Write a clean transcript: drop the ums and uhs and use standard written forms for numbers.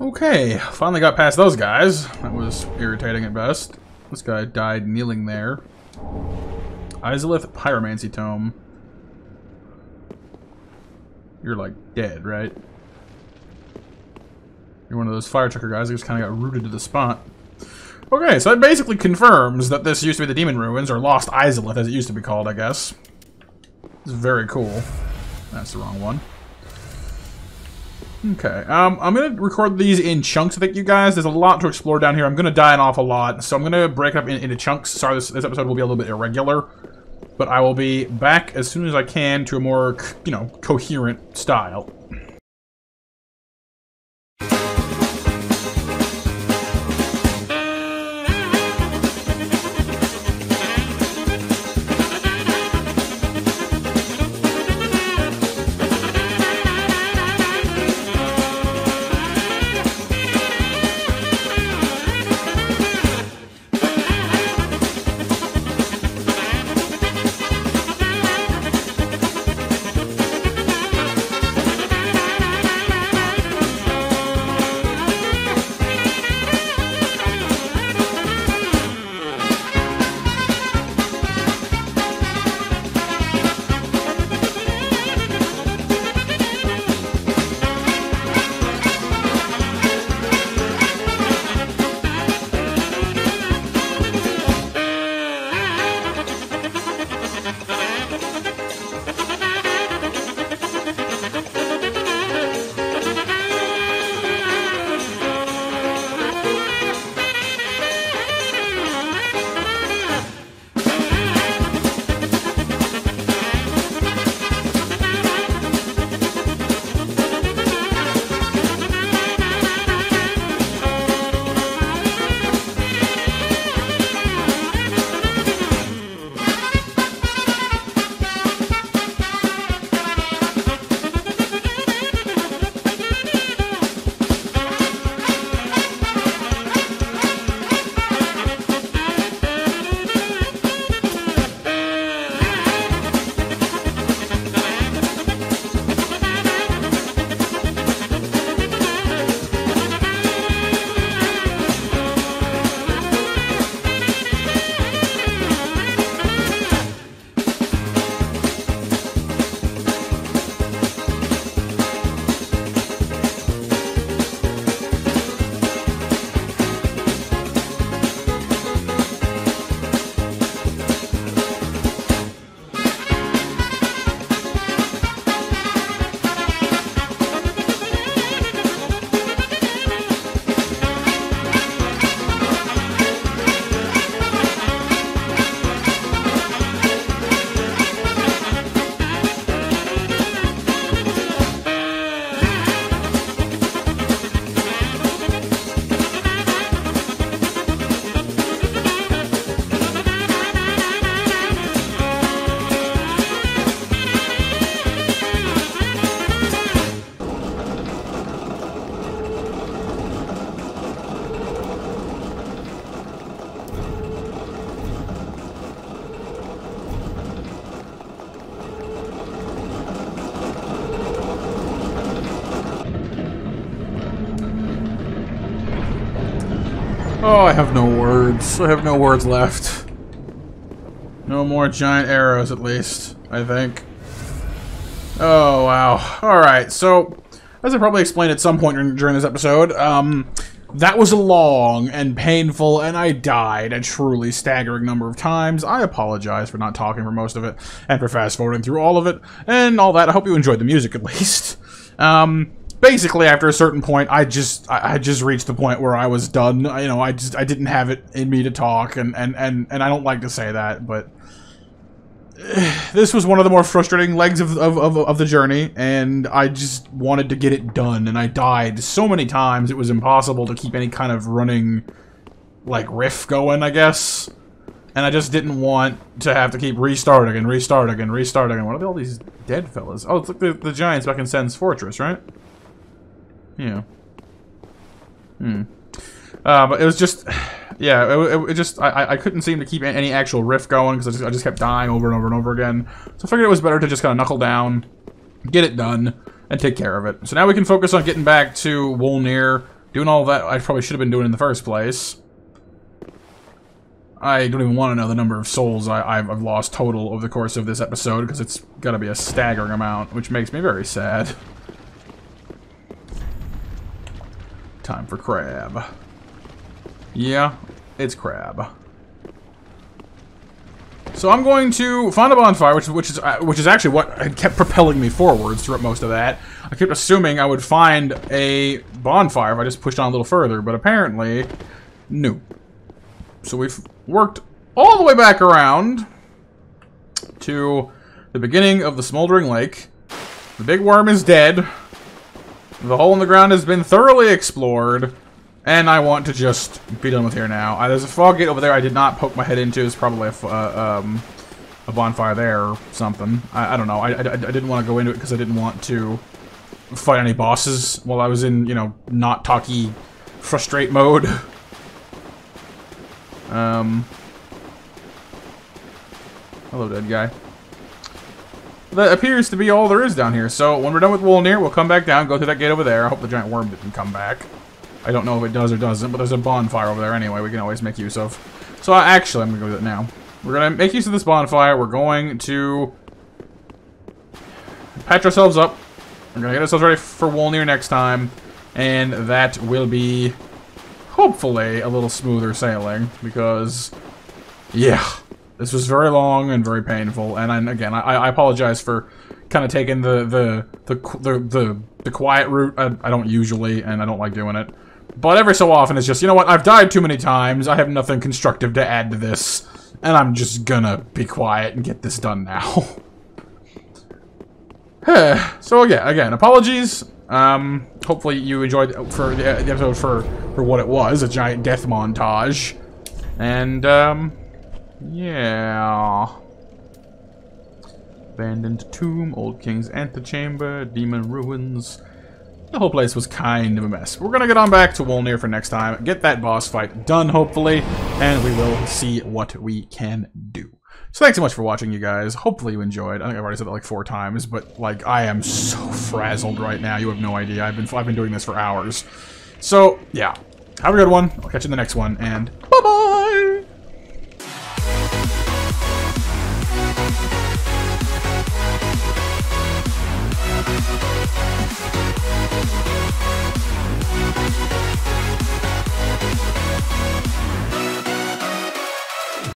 Okay, finally got past those guys. That was irritating at best. This guy died kneeling there. Izalith Pyromancy Tome. You're like dead, right? You're one of those fire trucker guys that just kind of got rooted to the spot. Okay, so that basically confirms that this used to be the Demon Ruins, or Lost Izalith as it used to be called, I guess. It's very cool. That's the wrong one. Okay, I'm going to record these in chunks, I think, you guys. There's a lot to explore down here. I'm going to die an awful lot, so I'm going to break it up into chunks. Sorry, this episode will be a little bit irregular, but I will be back as soon as I can to a more, you know, coherent style. Oh, I have no words. I have no words left. No more giant arrows, at least, I think. Oh, wow. Alright, so, as I probably explained at some point during this episode, that was long and painful, and I died a truly staggering number of times. I apologize for not talking for most of it, and for fast-forwarding through all of it, and all that. I hope you enjoyed the music, at least. Basically, after a certain point, I just reached the point where I was done. You know, I didn't have it in me to talk, and I don't like to say that, but this was one of the more frustrating legs of the journey, and I just wanted to get it done, and I died so many times it was impossible to keep any kind of running, like, riff going, I guess. And I just didn't want to have to keep restarting and restarting and restarting. What are all these dead fellas? Oh, it's like the giants back in Sen's Fortress, right? Yeah. But it was just, yeah, it just, I couldn't seem to keep any actual riff going because I just kept dying over and over and over again. So I figured it was better to just kind of knuckle down, get it done, and take care of it. So now we can focus on getting back to Wolnir, Doing all that I probably should have been doing in the first place. I don't even want to know the number of souls I've lost total over the course of this episode, because it's got to be a staggering amount, which makes me very sad. Time for crab. Yeah, it's crab. So I'm going to find a bonfire, which is actually what had kept propelling me forwards throughout most of that. I kept assuming I would find a bonfire if I just pushed on a little further, but apparently, no. So we've worked all the way back around to the beginning of the Smoldering Lake. The big worm is dead. The hole in the ground has been thoroughly explored. And I want to just be done with here now. There's a fog gate over there I did not poke my head into. It's probably a bonfire there or something. I don't know. I didn't want to go into it because I didn't want to fight any bosses while I was in, you know, not talky frustrate mode. Hello, dead guy. That appears to be all there is down here. So when we're done with Wolnir, we'll come back down, go through that gate over there. I hope the giant worm didn't come back. I don't know if it does or doesn't, but there's a bonfire over there anyway we can always make use of. So actually, I'm going to go with it now. We're going to make use of this bonfire. We're going to patch ourselves up. We're going to get ourselves ready for Wolnir next time. And that will be, hopefully, a little smoother sailing. Because, yeah, this was very long and very painful. And again, I apologize for kind of taking the quiet route. I don't usually, and I don't like doing it. But every so often, it's just, you know what, I've died too many times, I have nothing constructive to add to this, and I'm just gonna be quiet and get this done now. So, yeah, again, apologies. Hopefully you enjoyed the episode for what it was, a giant death montage. And, yeah. Abandoned tomb, old king's antechamber, demon ruins. The whole place was kind of a mess. We're gonna get on back to Wolnir for next time, get that boss fight done, hopefully, and we will see what we can do. So thanks so much for watching, you guys. Hopefully you enjoyed. I think I've already said that like 4 times, but like, I am so frazzled right now. You have no idea. I've been doing this for hours. So yeah, have a good one. I'll catch you in the next one, and